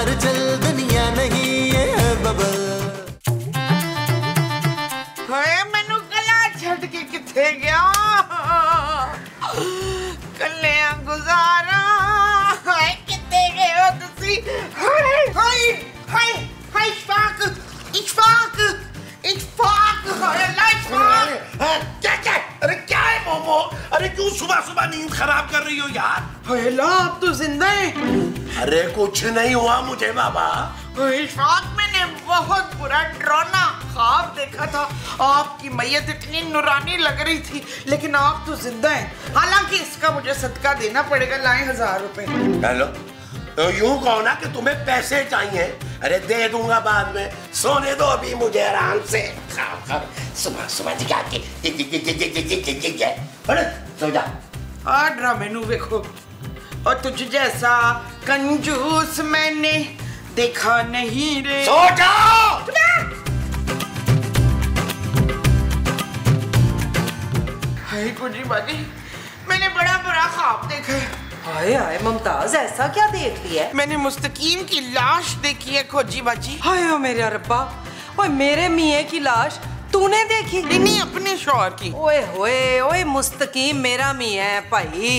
बाहर चल दुनिया नहीं है बबल। मैनू कला छड़ के किथे गया कलिया गुजारा किथे गए हो तुसी। हाय हाय हाय हाय इश्फाक इश्फाक इश्फाक क्या क्या अरे क्या है मोमो, अरे क्यों सुबह सुबह नींद खराब कर रही हो यार। हेलो आप तो जिंदा है। अरे कुछ नहीं हुआ मुझे बाबा। इश्फाक मैंने बहुत बुरा डरावना ख्वाब देखा था, आपकी मैयत इतनी नुरानी लग रही थी लेकिन आप तो जिंदा हैं। हालांकि इसका मुझे सदका देना पड़ेगा, लाए 1000 रुपए। हेलो तो यूं कहो ना कि तुम्हें पैसे चाहिए, अरे दे दूंगा बाद में, सोने दो अभी मुझे आराम से। सुबह सुबह जगा के सो जा। ड्रा मेनू देखो और तुझ जैसा कंजूस मैंने देखा नहीं रे। सो जाओ। हाय कुजी बाजी मैंने बड़ा बुरा ख्वाब देखा है। हाय हाय मुमताज ऐसा क्या देख लिया है? मैंने मुस्तकीम की लाश देखी है खोजी बाजी। हाय ओ मेरे रब्बा, ओए मेरे मियाँ की लाश तूने देखी? नहीं अपने शौहर की। ओए होए ओए मुस्तकीम मेरा मियाँ है भाई,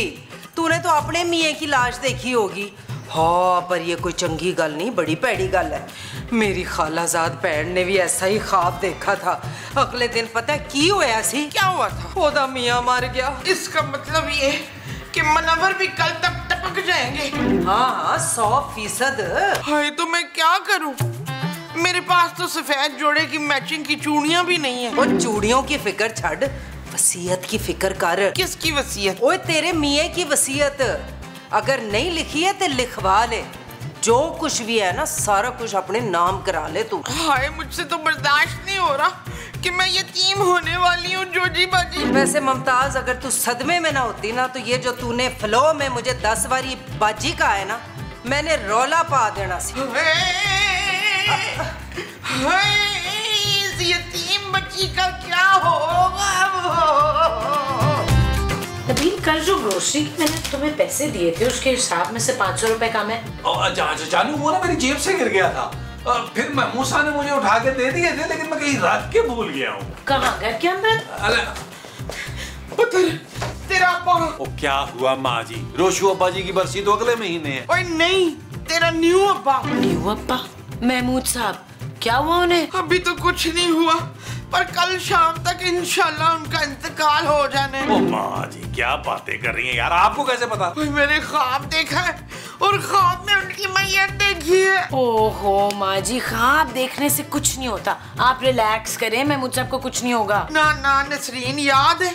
तूने तो अपने मियाँ की लाश देखी होगी। हाँ पर ये कोई चंगी गल नहीं, बड़ी पैड़ी गल है। मेरी खालाजाद भैन ने भी ऐसा ही ख्वाब देखा था। अगले दिन पता है की होया सी? क्या हुआ था? ओदा मियाँ मर गया। इसका मतलब ये कि मनवर भी कल तक टपक जाएंगे। हाँ 100%। हाय तो मैं क्या करूं? मेरे पास तो सफेद जोड़े की मैचिंग की चूड़ियां भी नहीं है। वो चूड़ियों की फिक्र छड़, वसीयत की फिक्र कर। किसकी वसीयत? ओए तेरे मियाँ की वसीयत। अगर नहीं लिखी है तो लिखवा ले, जो कुछ भी है ना सारा कुछ अपने नाम करा ले तू। हाय मुझसे तो बर्दाश्त नहीं हो रहा कि मैं यतीम होने वाली हूँ जोजी बाजी। वैसे मुमताज अगर तू सदमे में ना होती ना तो ये जो तूने फ्लो में मुझे 10 बारी बाजी का है ना मैंने रोला पा देना सी। इस यतीम बच्ची का क्या होगा? नबील कल जो ग्रोसरी मैंने तुम्हें पैसे दिए थे उसके हिसाब में से 500 रुपए कम है। जानू वो ना मेरी जेब से गिर गया था और फिर महमूसा ने मुझे उठा के दे दिए थे लेकिन मैं कहीं रख के भूल गया हूँ। कहाँ घर के अंदर? तेरा ओ क्या हुआ माँ जी? रोशू अब्बा जी की बरसी तो अगले महीने है। ओए नहीं तेरा न्यू अब्बा। न्यू अब्बा महमूद साहब क्या हुआ उन्हें? अभी तो कुछ नहीं हुआ पर कल शाम तक इंशाल्लाह उनका इंतकाल हो जाने। ओ माँ जी क्या बातें कर रही हैं यार, आपको कैसे पता? मेरे ख्वाब देखा है और ख्वाब में उनकी मैयत देखी है। ओहो माँ जी ख्वाब देखने से कुछ नहीं होता, आप रिलैक्स करें, मैं मुझसे आपको कुछ नहीं होगा। ना ना नसरीन याद है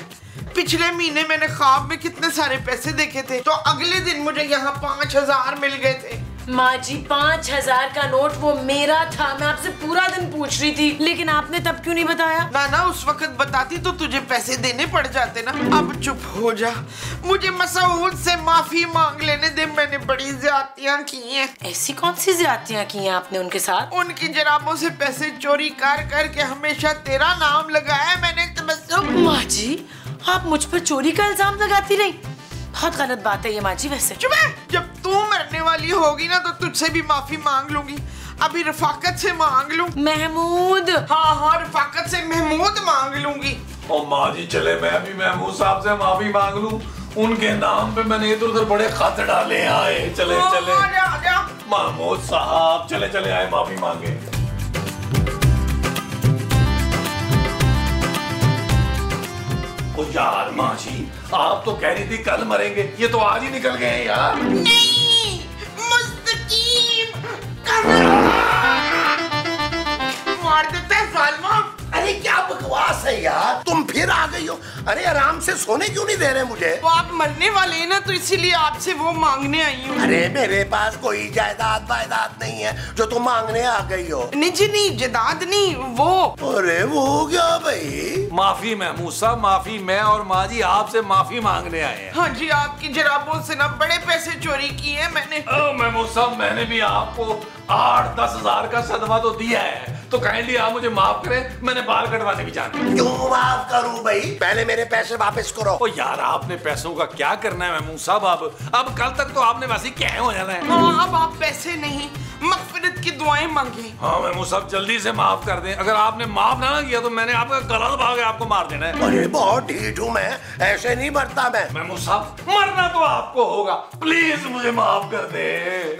पिछले महीने मैंने ख्वाब में कितने सारे पैसे देखे थे तो अगले दिन मुझे यहाँ 5000 मिल गए थे। माँ जी 5000 का नोट वो मेरा था, मैं आपसे पूरा दिन पूछ रही थी लेकिन आपने तब क्यों नहीं बताया? ना ना उस वक्त बताती तो तुझे पैसे देने पड़ जाते ना। अब चुप हो जा, मुझे मसऊद से माफी मांग लेने दे, मैंने बड़ी ज्यादतियाँ की हैं। ऐसी कौन सी ज्यादतियाँ की हैं आपने उनके साथ? उनकी जराबों से पैसे चोरी कर करके हमेशा तेरा नाम लगाया मैंने। माँ जी आप मुझ पर चोरी का इल्जाम लगाती रही, बहुत गलत बात है ये माँ जी। वैसे जब तू मरने वाली होगी ना तो तुझसे भी माफी मांग लूंगी, अभी रफाकत से मांग लूं। महमूद हाँ हाँ रफाकत से महमूद मांग लूंगी। ओ माँ जी चले मैं अभी महमूद साहब से माफी मांग लूं, उनके नाम पे मैंने इधर उधर बड़े खत डाले आए। चले चले महमूद साहब चले चले आए माफी मांगे। ओ यार माँ जी आप तो कह रही थी कल मरेंगे, ये तो आज ही निकल गए यार। नहीं मुस्तकीम मार देता है सालमा। अरे क्या बकवास है यार, तुम फिर आ गई हो। अरे आराम से सोने क्यों नहीं दे रहे मुझे? वो आप मरने वाले हैं ना तो इसीलिए आपसे वो मांगने आई हूँ। अरे मेरे पास कोई जायदाद वायदाद नहीं है जो तुम मांगने आ गई हो। नहीं जी नहीं जायदाद नहीं वो। अरे वो क्या भाई? माफी महमूद साहब माफी मैं और माँ जी आपसे माफी मांगने आए हैं। हाँ जी आपकी जराबों से ना बड़े पैसे चोरी किए हैं मैंने। महमूद साहब मैंने भी आपको 8-10 हजार का सदमा तो दिया है तो काइंडली आप मुझे माफ करें, मैंने बाल कटवाने भी जाना है। क्यों माफ करूं भाई, पहले मेरे पैसे वापस करो। ओ यार आपने पैसों का क्या करना है महमूद साहब? अब कल तक तो आपने वैसे क्या हो जाना है। हाँ अब आप पैसे नहीं मगफिरत की दुआएं मांगे। हाँ महमूद साहब जल्दी से माफ कर दें, अगर आपने माफ ना किया तो मैंने आपका गला दबा के आपको मार देना है। अरे बहुत ढीठ हूँ मैं, ऐसे नहीं मरता मैं। महमूद साहब मरना तो आपको होगा, प्लीज मुझे माफ कर दे।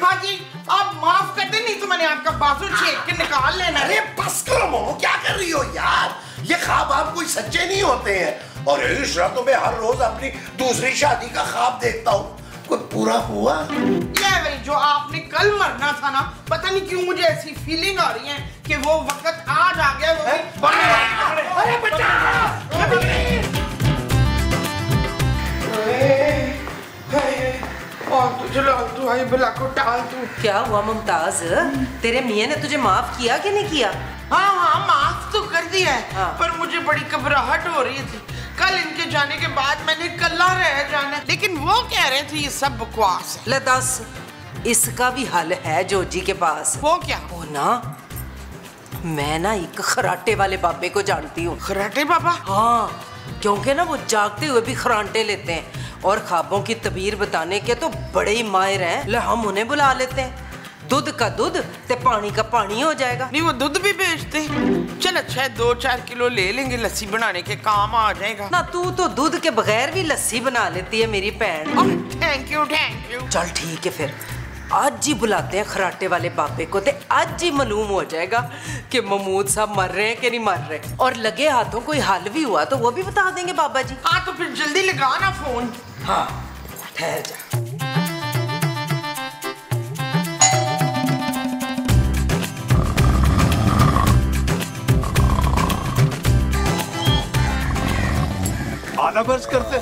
हाँ जी आप माफ कर दे, नहीं तो मैंने आपका बाजू छेद के निकाल लेना। अरे बस करो मोमो, क्या कर रही हो यार, ये ख्वाब आप कोई सच्चे नहीं होते हैं। और इस रातों में हर रोज अपनी दूसरी शादी का ख्वाब देखता हूँ, कोई पूरा हुआ? ये वही जो आपने कल मरना था ना, पता नहीं क्यों मुझे ऐसी फीलिंग आ रही है कि वो वक्त आज आ गया। वो अरे बचा और तुझे तू आई भला को टाल तू। क्या हुआ मुमताज, तेरे मियाँ ने तुझे माफ किया कि नहीं किया? हाँ हाँ माफ तो कर दिया है, हाँ। पर मुझे बड़ी घबराहट हो रही थी, कल इनके जाने के बाद मैंने कल्ला रह जाना, लेकिन वो कह रहे थे ये सब बकवास है। लतास इसका भी हल है जोजी के पास। वो क्या? वो ना मैं ना एक खराटे वाले बाबे को जानती हूँ। खराटे बाबा? हाँ, क्योंकि ना वो जागते हुए भी खराटे लेते हैं और ख्वाबों की तबीर बताने के तो बड़े ही माहिर हैं। ले हम उन्हें बुला लेते हैं, दूध का दूध ते पानी का पानी हो जाएगा। नहीं वो दूध भी बेचते, चल अच्छा है 2-4 किलो ले लेंगे, लस्सी बनाने के काम आ जाएगा ना। तू तो दूध के बगैर भी लस्सी बना लेती है मेरी बहन। Thank you thank you. चल ठीक है फिर आज ही बुलाते हैं खराटे वाले बाबे को, ते आज ही मालूम हो जाएगा कि महमूद साहब मर रहे हैं कि नहीं मर रहे, और लगे हाथों कोई हल भी हुआ तो वो भी बता देंगे बाबा जी। हाँ तो फिर जल्दी लगाना फोन। हाँ ठहर जा। करते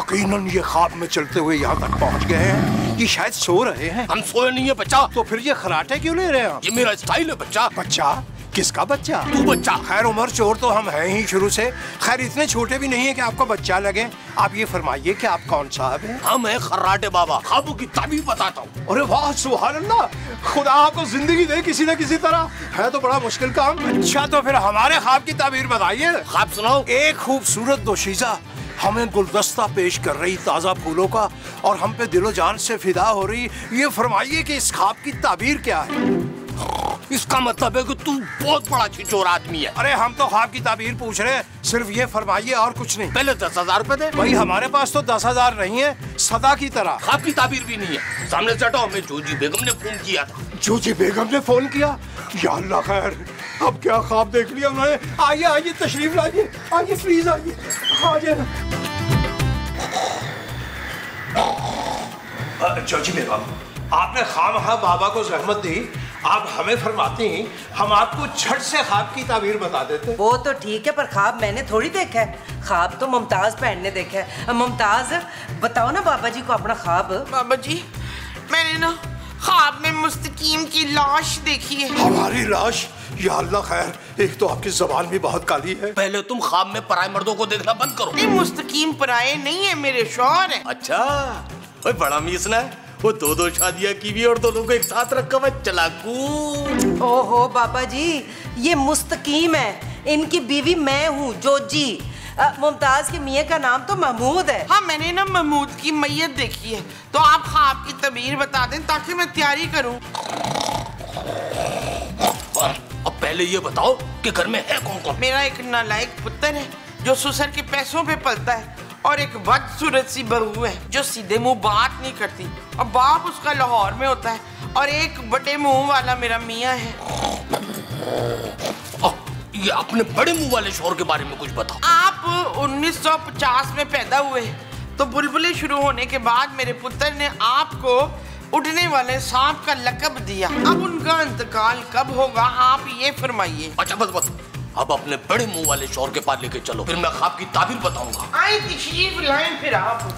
अकीनन ये ख्वाब में चलते हुए यहाँ तक पहुँच गए हैं कि शायद सो रहे हैं। हम सोए नहीं है बच्चा। तो फिर ये खराटे क्यों ले रहे हैं? ये मेरा स्टाइल है बच्चा। बच्चा? किसका बच्चा? तू बच्चा। खैर उमर चोर तो हम हैं ही शुरू से, खैर इतने छोटे भी नहीं है कि आपको बच्चा लगे। आप ये फरमाइए कि आप कौन साहब हैं? हम हैं खराटे बाबा, ख्वाबों की ताबीर बताता हूँ। अरे वाह सुभान अल्लाह, खुदा आपको जिंदगी दे किसी न किसी तरह, है तो बड़ा मुश्किल काम। अच्छा तो फिर हमारे ख्वाब की ताबीर बताइए। ख्वाब सुनाओ। एक खूबसूरत दोशीजा हमें गुलदस्ता पेश कर रही ताज़ा फूलों का, और हम पे दिलो जान से फिदा हो रही, ये फरमाइए कि इस ख्वाब की ताबीर क्या है? इसका मतलब है कि तू बहुत बड़ा छिचोर आदमी है। अरे हम तो ख्वाब की ताबीर पूछ रहे हैं, सिर्फ ये फरमाइए और कुछ नहीं। पहले 10,000 रुपए दे। भाई हमारे पास तो 10,000 नहीं है, सदा की तरह ख्वाब की ताबीर भी नहीं है। सामने से हटो, हमें जोजी बेगम ने फोन किया था। जोजी बेगम ने फोन किया? या अल्लाह, खैर अब क्या ख्वाब देख लिया उन्होंने। आइए आइए तशरीफ लाइए, आइए प्लीज आइए आइए। जोजी बेगम आपने खामखा बाबा को जहमत दी, आप हमें फरमाती हैं हम आपको झट से ख्वाब की ताबीर बता देते। वो तो ठीक है, पर ख्वाब मैंने थोड़ी देखा है, ख्वाब तो मुमताज बहन ने देखा है। मुमताज बताओ ना बाबा जी को अपना ख्वाब। बाबा जी मैंने ना ख्वाब में मुस्तकीम की लाश देखी है। हमारी लाश? या अल्लाह, खैर एक तो आपकी जबान भी बहुत काली है। पहले तुम ख्वाब में पराए मर्दों को देखना बंद करो। नहीं मुस्तकीम पराए नहीं है, मेरे शौहर है। अच्छा बड़ा मीसना है, वो 2-2 शादियां की भी और 2 लोगों को एक साथ रखा हुआ चलाकू। ओहो बाबा जी ये मुस्तकीम है, इनकी बीवी मैं हूँ जोजी। मुमताज के मियाँ का नाम तो महमूद है। हाँ मैंने ना महमूद की मैयत देखी है, तो आप ख्वाब की तबीर बता दें ताकि मैं तैयारी करूँ। अब पहले ये बताओ कि घर में है कौन कौन? मेरा एक नालायक पुत्र है जो ससुर के पैसों पे पलता है, और एक बदसूरत सी बहू है जो सीधे मुंह बात नहीं करती और बाप उसका लाहौर में होता है, और एक बड़े मुंह वाला मेरा मियाँ है। ये अपने बड़े मुंह वाले शोहर के बारे में कुछ बताओ। आप 1950 में पैदा हुए तो बुलबुले शुरू होने के बाद मेरे पुत्र ने आपको उड़ने वाले सांप का लकब दिया। अब उनका इंतकाल कब होगा आप ये फरमाइए। अच्छा बस बस, अब अपने बड़े मुंह वाले शोर के पास लेके चलो, फिर मैं ख्वाब की ताबीर बताऊंगा। आए तशरीफ लाएं, फिर आप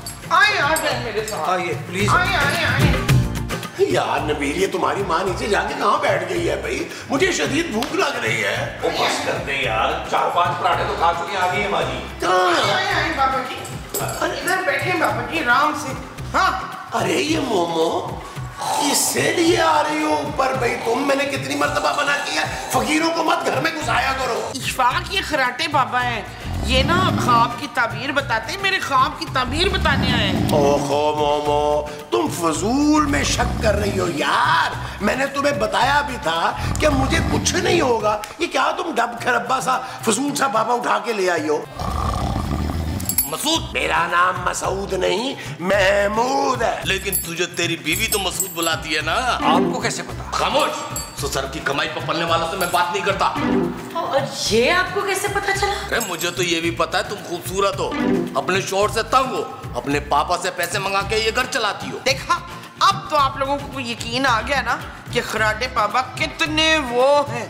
आए आए मेरे साथ। आइए प्लीज आए आए आए। यार नबील ये तुम्हारी माँ नीचे जाके कहाँ बैठ गई है भाई, मुझे शदीद भूख लग रही है। वो बस कर दे यार, 4-5 पराठे तो खा चुके आ गई है माँ जी। कहाँ बाबा जी? इधर बैठे बाबा जी आराम से। हाँ अरे ये मोमो इससे लिए आ रही हो ऊपर? भाई तुम मैंने कितनी मर्तबा मना किया, फकीरों को मत घर में घुसाया करो। इशफाक ये खराटे बाबा है, ये ना ख्वाब की ताबीर बताते हैं, मेरे ख्वाब की ताबीर बताने आए। ओहो मोमो, तुम फजूल में शक कर रही हो यार। मैंने तुम्हें बताया भी था कि मुझे कुछ नहीं होगा। ये क्या तुम डब खरब्बा सा फजूल सा बाबा उठा के ले आई हो? मसूद, मेरा नाम मसूद नहीं महमूद है। लेकिन तुझे तेरी बीवी तो मसूद बुलाती है ना। आपको कैसे पता? खामोश, ससुर की कमाई पर पलने वालों से मैं बात नहीं करता। और ये आपको कैसे पता चला? अरे मुझे तो ये भी पता है तुम खूबसूरत हो, अपने शोहर से तंग हो, अपने पापा से पैसे मंगा के ये घर चलाती हो। देखा, अब तो आप लोगों को यकीन आ गया ना कि खराटे पापा कितने वो हैं।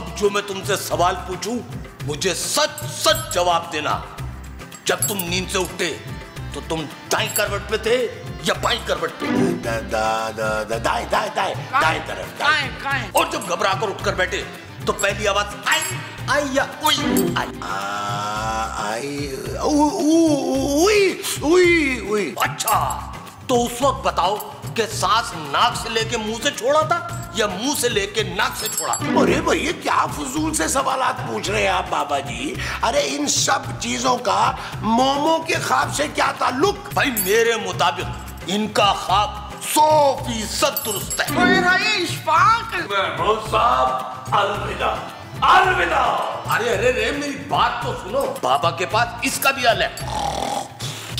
अब जो मैं तुमसे सवाल पूछूं, मुझे सच सच जवाब देना। जब तुम नींद से उठे तो तुम दाई करवट पे थे या बाई करवट पे? दाएं तरफ। दाएं। और जब घबरा कर उठकर बैठे तो पहली आवाज आई आई या उई? आई आई उई उई उई। अच्छा, तो उस वक्त बताओ कि सांस नाक से लेके मुंह से छोड़ा था या मुंह से लेके नाक से छोड़ा? अरे भैया, क्या फजूल से सवालात पूछ रहे हैं आप बाबा जी। अरे इन सब चीजों का मोमो के ख्वाब से क्या ताल्लुक? भाई मेरे मुताबिक इनका ख्वाब 100% दुरुस्त है। महमूद साहब अलविदा अलविदा। अरे अरे रे, मेरी बात तो सुनो। बाबा के पास इसका भी हल है।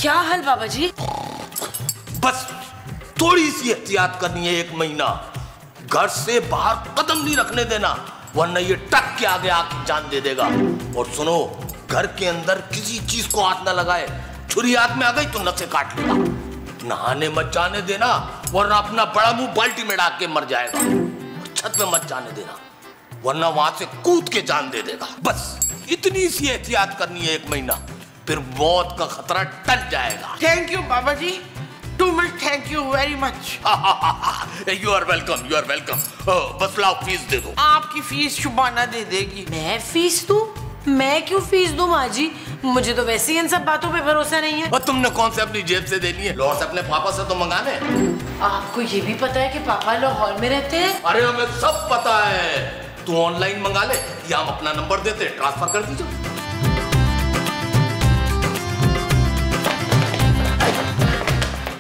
क्या हल बाबा जी? बस थोड़ी सी एहतियात करनी है। 1 महीना घर से बाहर कदम नहीं रखने देना, वरना ये टक के आगे आके जान दे देगा। और सुनो, घर के अंदर किसी चीज को हाथ ना लगाए। छुरी हाथ में आ गई तो नसें काट लेगा। नहाने मत जाने देना, वरना अपना बड़ा मुंह बाल्टी में डाल के मर जाएगा। छत में मत जाने देना, वरना वहां से कूद के जान दे देगा। बस इतनी सी एहतियात करनी है 1 महीना, फिर मौत का खतरा टल जाएगा। थैंक यू बाबा जी, too much, thank you very much. You are welcome, you are welcome. बस लाओ फीस दे दो। आपकी फीस शुबाना दे देगी। मैं फीस दूं? मैं क्यों फीस दूं माँ जी? मुझे तो वैसे ही इन सब बातों पे भरोसा नहीं है। और तुमने कौन से अपनी जेब से देनी है? लॉर्ड से अपने पापा से तो मंगाने। आपको ये भी पता है कि पापा लाहौर में रहते हैं? अरे हमें सब पता है। तू ऑनलाइन मंगा ले या हम अपना नंबर देते हैं, ट्रांसफर कर दीजिए।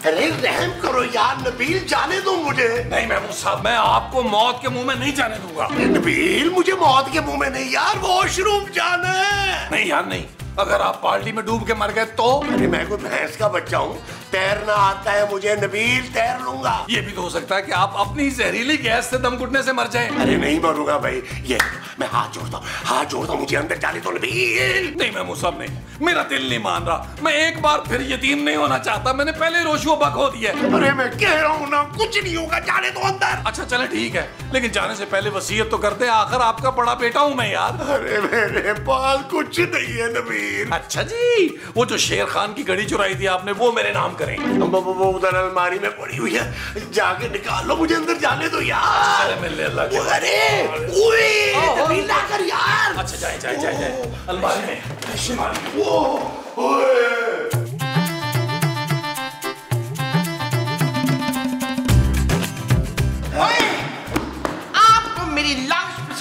अरे रहम करो यार नबील, जाने दो मुझे। नहीं महमूद साहब, मैं आपको मौत के मुंह में नहीं जाने दूंगा। नबील, मुझे मौत के मुंह में नहीं यार, वॉशरूम जाना है। नहीं यार नहीं, अगर आप पार्टी में डूब के मर गए तो? अरे मैं कोई भैंस का बच्चा हूँ, तैरना आता है मुझे नबील, तैर लूंगा। ये भी तो हो सकता है कि आप अपनी जहरीली गैस से दम घुटने से मर जाएं। अरे नहीं मरूंगा भाई, ये मैं हाथ जोड़ता हूँ, हाथ जोड़ता हूँ, मुझे अंदर जाने दो नबील। नहीं महमूद साहब नहीं, मेरा दिल नहीं मान रहा। मैं एक बार फिर यतीम नहीं होना चाहता, मैंने पहले रोशो बखो दिया। अरे मैं कह रहा हूँ ना, कुछ नहीं होगा, जाने दो अंदर। अच्छा चले ठीक है, लेकिन जाने से पहले वसीयत तो करते। आखिर आपका बड़ा बेटा हूँ मैं यार। अरे मेरे पास कुछ नहीं है नबील। अच्छा जी, वो जो शेर खान की घड़ी चुराई थी आपने, वो मेरे नाम करें। वो उधर अलमारी में पड़ी हुई है, जाके निकालो, मुझे अंदर जाने दो यार। अरे ओए नबील ना कर यार। अच्छा जाए जाए जाए जाए अलमारी में। वो ओए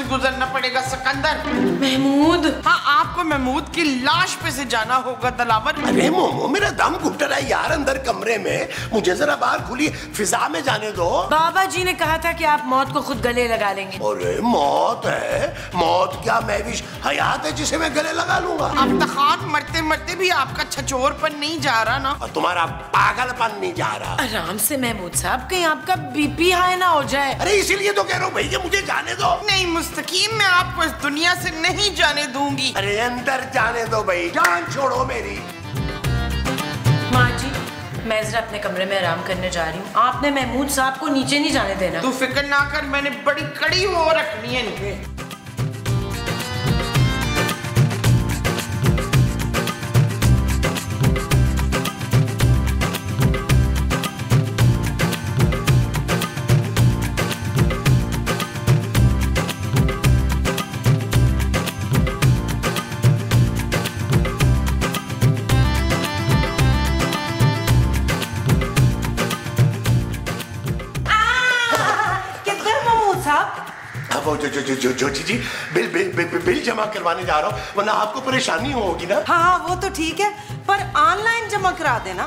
गुजरना पड़ेगा सिकंदर। महमूद, हाँ आपको महमूद की लाश पे से जाना होगा तलावर। अरे मोमो, मेरा दम घुट रहा है यार अंदर कमरे में, मुझे जरा बाहर खुली फिजा में जाने दो। बाबा जी ने कहा था कि आप मौत को खुद गले लगा लेंगे। अरे मौत है, मौत क्या महविश हयात है जिसे मैं गले लगा लूंगा। अब तक खान मरते मरते भी आपका छछोरपन नहीं जा रहा ना, और तुम्हारा पागलपन नहीं जा रहा। आराम से महमूद साहब, कहीं आपका बीपी हाई ना हो जाए। अरे इसीलिए तो कह रहा हूँ भैया, मुझे जाने दो। नहीं मुस्तकीम, मैं आपको इस दुनिया से नहीं जाने दूंगी। अरे अंदर जाने दो भाई, जान छोड़ो मेरी। माँ जी, मैं जरा अपने कमरे में आराम करने जा रही हूँ, आपने महमूद साहब को नीचे नहीं जाने देना। तू फिक्र ना कर, मैंने बड़ी कड़ी वो रखनी है इनके। जी बिल जमा करवाने जा रहा हूँ वरना आपको परेशानी होगी ना। हाँ वो तो ठीक है पर ऑनलाइन जमा करा देना।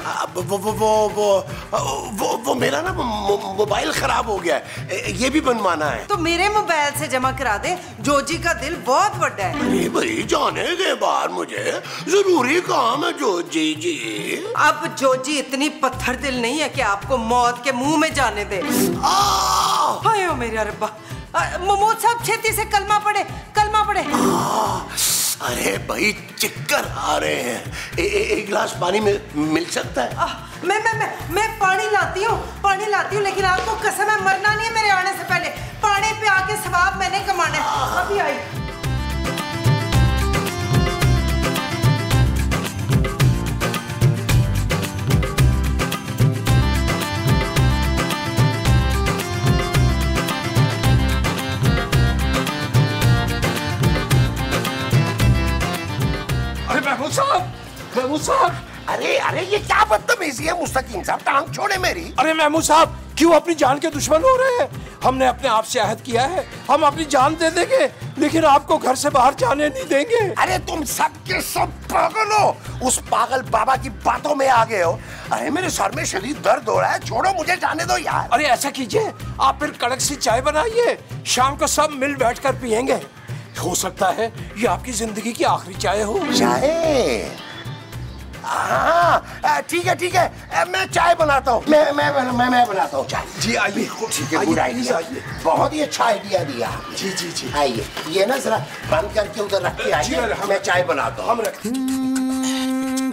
वो मेरा ना मोबाइल खराब हो गया है ये भी बनवाना है तो मेरे मोबाइल से जमा करा दे। जोजी का दिल बहुत बड़ा है। नहीं भाई जाने के बाद मुझे जरूरी काम है जोजी जी। अब जोजी इतनी पत्थर दिल नहीं है कि आपको मौत के मुंह में जाने दे। हाय ओ मेरा रब्बा महमूद साहब छेती से कलमा पढ़े कलमा पढ़े। अरे भाई चक्कर आ रहे हैं एक गिलास पानी मिल सकता है? मैं पानी लाती हूँ लेकिन आपको कसम है मरना नहीं है मेरे आने से पहले। पानी पे आके सवाब मैंने कमाना है। अभी आई। महमूद साहब अरे अरे ये क्या बदतमीजी है। मुस्तकीम साहब टांग छोड़े मेरी। अरे महमूद साहब क्यों अपनी जान के दुश्मन हो रहे हैं? हमने अपने आप से अहद किया है हम अपनी जान दे देंगे लेकिन आपको घर से बाहर जाने नहीं देंगे। अरे तुम सब के सब पागल हो। उस पागल बाबा की बातों में आ गए हो। अरे मेरे सर में शरीर दर्द हो रहा है छोड़ो मुझे जाने दो यार। अरे ऐसा कीजिए आप फिर कड़क सी चाय बनाइए शाम को सब मिल बैठ कर पियेंगे। हो सकता है ये आपकी जिंदगी की आखिरी चाय हो। चाय हाँ ठीक है मैं चाय बनाता हूँ। मैं बनाता हूँ चाय। जी आइए ठीक है गुड आइडिया बहुत ही अच्छा आइडिया दिया। जी जी जी आइए ये ना जरा बंद करके उधर रख के आइए मैं चाय बनाता हूँ। हम रखते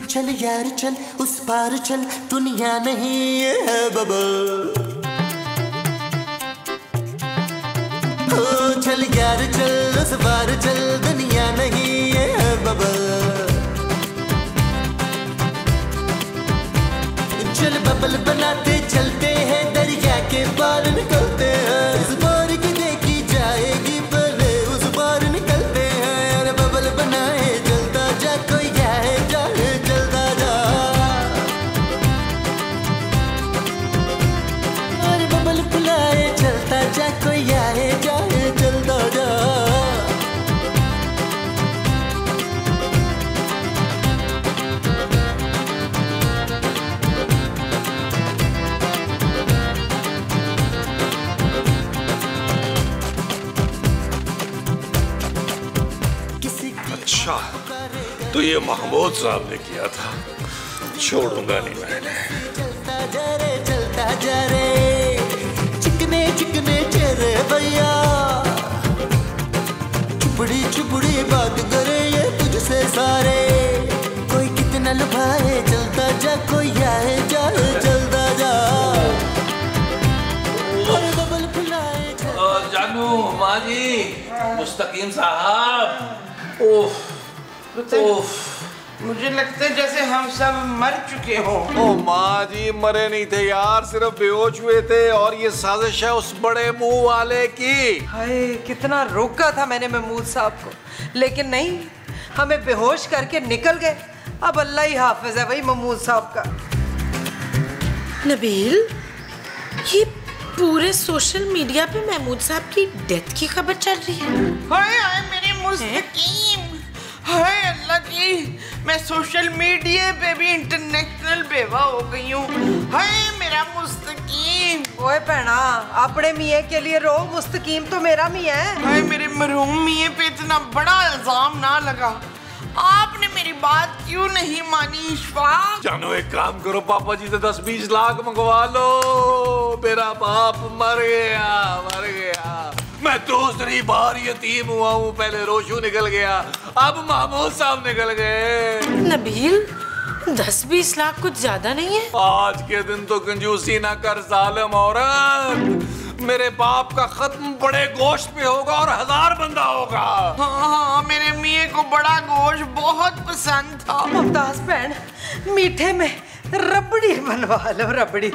चल यार चल उस पार चल दुनिया नहीं है बबल। चल यार चल उस पार चल दुनिया नहीं है बबल। चल बबल बनाते चलते हैं दरिया के पार निकलते हैं। उस पार की देखी जाएगी भले उस पार निकलते हैं। बबल बनाए चलता जा कोई जाए जाए चलता जा। और बबल बुलाए चलता जा कोई आए जाए। अच्छा तो ये महमूद साहब ने किया था छोड़ूंगा नहीं मैंने। चलता जा रे चिकने चिकने चेहरे भैया चुपड़ी चुपड़ी बात करे ये तुझसे सारे। कोई कितना लुभाए चलता जा कोई आए जाए चलता जा। जानू माँ जी मुस्तकीम साहब ओह मुझे लगता है जैसे हम सब मर चुके हो। ओ माँ जी मरे नहीं थे यार सिर्फ बेहोश हुए थे और ये साजिश है उस बड़े मुंह वाले की। हाय कितना रोका था मैंने महमूद साहब को लेकिन नहीं हमें बेहोश करके निकल गए। अब अल्लाह ही हाफिज है भाई महमूद साहब का। नबील ये पूरे सोशल मीडिया पे महमूद साहब की डेथ की खबर चल रही है। हाय हाय मेरे मुस्तकीम हाय अल्लाह की मैं सोशल मीडिया पे भी इंटरनेशनल बेवा हो गई हूँ। हाय मेरा मुस्तकीम। ओए भैना अपने मियाँ के लिए रो मुस्तकीम तो मेरा मियाँ है। हाय मेरे मरहूम मियाँ पे इतना बड़ा इल्जाम ना लगा। आपने मेरी बात क्यों नहीं मानी इशफाक? जानो एक काम करो पापा जी से 10-20 लाख मंगवा लो मेरा बाप मर गया मैं दूसरी बार यतीम हुआ हूँ। पहले रोशू निकल गया अब महमूद साहब निकल गए। नबील 10-20 लाख कुछ ज्यादा नहीं है? आज के दिन तो कंजूसी ना कर जालिम औरत। मेरे बाप का खत्म बड़े गोश्त पे होगा और 1000 बंदा होगा। हाँ, मेरे मियाँ को बड़ा गोश्त बहुत पसंद था। मुमताज बहन मीठे में रबड़ी बनवा लो रबड़ी।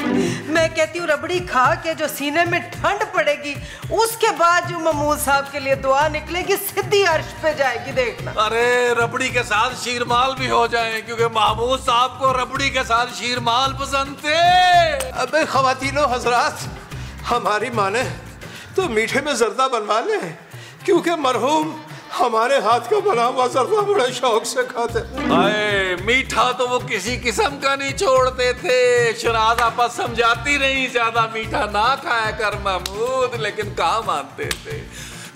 मैं कहती हूँ रबड़ी खा के जो सीने में ठंड पड़ेगी उसके बाद जो महमूद साहब के लिए दुआ निकलेगी सीधी अर्श पे जाएगी देखना। अरे रबड़ी के साथ शीरमाल भी हो जाए क्योंकि महमूद साहब को रबड़ी के साथ शीरमाल पसंद थे। अबे ख्वातीनो हजरात हमारी माँ ने तो मीठे में जर्दा बनवा ले क्योंकि मरहूम हमारे हाथ का बना हुआ जरदा बड़े शौक से खाते आए, मीठा तो वो किसी किस्म का नहीं छोड़ते थे। शराज़ आपस समझाती नहीं ज्यादा मीठा ना खाया कर महमूद, लेकिन कहाँ मानते थे।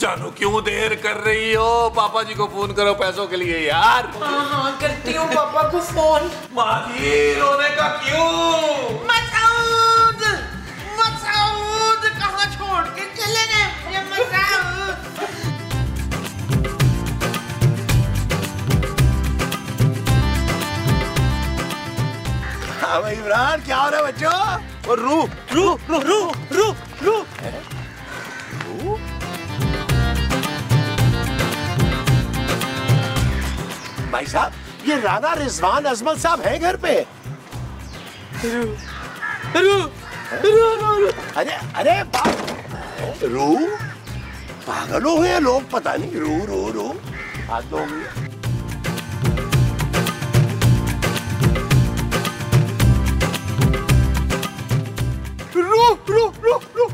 जानू क्यों देर कर रही हो, पापा जी को फोन करो पैसों के लिए यार। हाँ करती हूँ पापा को फोन। माँ जी रोने का क्यों? मसूद मसूद कहाँ छोड़ के चले गए मुझे मसूद। हाँ भाई इमरान क्या हो रहा है बच्चों? और रू रू रू रू रू रू भाई साहब ये राना रिजवान अजमल साहब हैं घर पे? रू रू रू रू अरे अरे रू पागल हो गए लोग पता नहीं। रू रू रू आज तो रू रू रू रू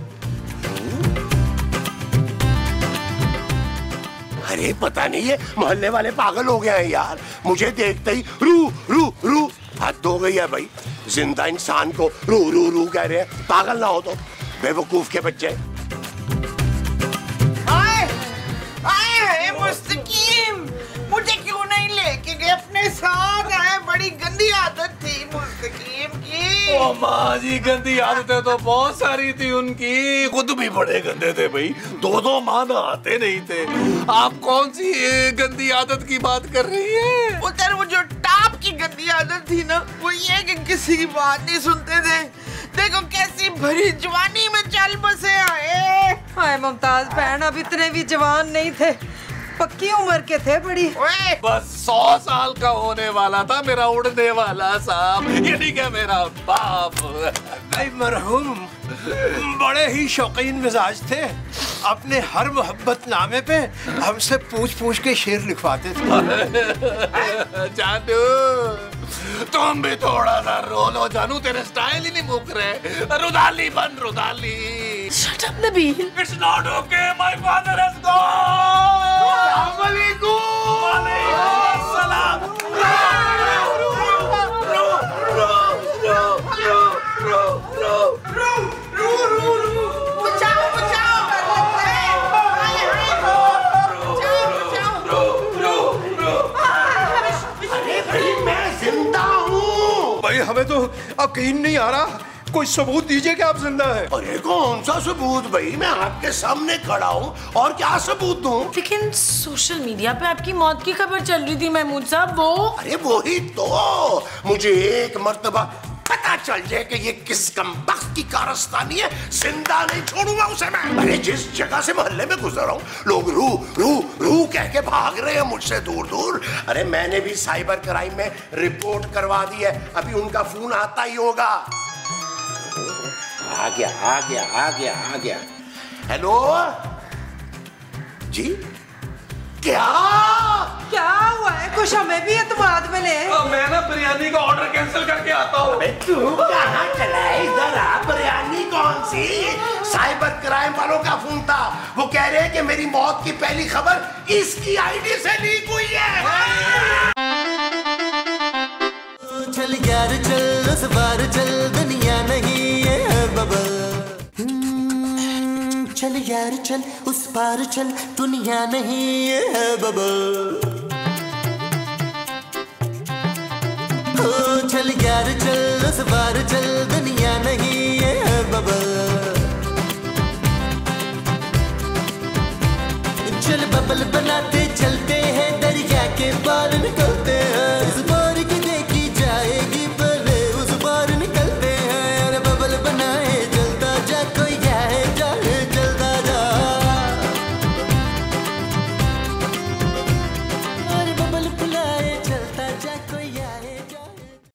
अरे पता नहीं है मोहल्ले वाले पागल हो गए हैं यार, मुझे देखते ही रू रू रू। हद हो गई है भाई, जिंदा इंसान को रू रू रू कह रहे हैं, पागल ना हो तो। बेवकूफ के बच्चे। आए आए है मुस्तकीम, मुझे क्यों नहीं लेके गए अपने साथ? आए बड़ी गंदी आदत थी मुस्तकीम की। ओ माँ जी गंदी आदतें तो बहुत सारी थी उनकी, खुद भी बड़े गंदे थे भाई, दो माँ ना आते नहीं थे। आप कौन सी गंदी आदत की बात कर रही है? उधर वो जो टाप की गंदी आदत थी ना, वो ये कि किसी की बात नहीं सुनते थे। देखो कैसी भरी जवानी में चल बसे। आए हाय मुमताज बहन, अब इतने भी जवान नहीं थे, पक्की उम्र के थे बड़ी। बस 100 साल का होने वाला था मेरा उड़ने वाला साहब, ये नहीं क्या मेरा बाप। भाई मरहूम बड़े ही शौकीन मिजाज थे, अपने हर मोहब्बत नामे पे हमसे पूछ के शेर लिखवाते थे। जानू तुम भी थोड़ा सा रो लो। जानू तेरे स्टाइल ही नहीं मुक रहे, रुदाली बन rudali. Shut up Nabeel. It's not okay. My father has gone. भाई हमें तो यकीन नहीं आ रहा, कोई सबूत दीजिए कि आप जिंदा हैं। अरे कौन सा सबूत भाई, मैं आपके सामने खड़ा हूँ और क्या सबूत दूँ? लेकिन सोशल मीडिया पे आपकी मौत की खबर चल रही थी महमूद साहब, वो अरे वही तो, मुझे एक मर्तबा पता चल जाए कि ये किस कमबख्त की कारस्तानी है, जिंदा नहीं छोड़ूंगा उसे मैं। अरे जिस जगह से मोहल्ले में गुजर रहा हूँ लोग रू रू रू कह के भाग रहे हैं मुझसे दूर दूर। अरे मैंने भी साइबर क्राइम में रिपोर्ट करवा दी है, अभी उनका फोन आता ही होगा। आ गया आ गया आ गया आ गया। हेलो जी क्या क्या हुआ है कुछ? हमें भी एतमाद में ले। मैं ना बिरयानी का ऑर्डर कैंसिल करके आता हूँ। अबे तू कहाँ चला है? इधर आ। बिरयानी कौन सी? साइबर क्राइम वालों का फोन था, वो कह रहे हैं कि मेरी मौत की पहली खबर इसकी आईडी से लीक हुई है। चल यार चल उस बार चल, दुनिया नहीं चल यार चल उस पार चल, दुनिया नहीं ये है बबल। ओ चल यार चल उस पार चल, दुनिया नहीं ये है बबल। चल बबल बनाते चलते हैं, दरिया के पार निकल